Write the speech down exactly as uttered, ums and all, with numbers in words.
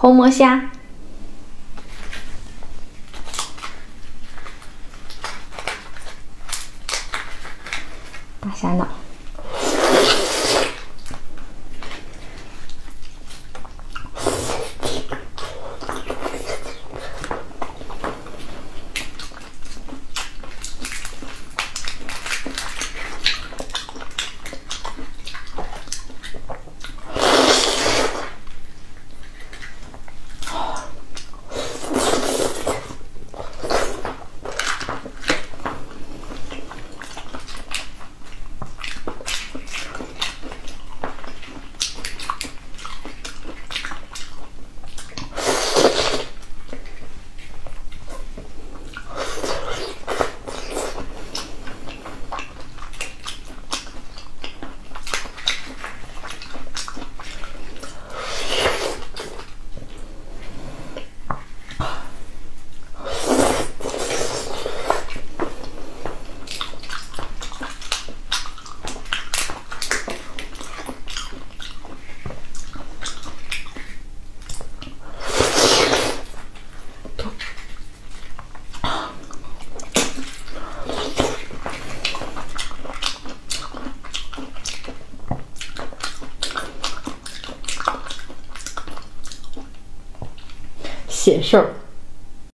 红魔虾。 大虾脑，写事儿。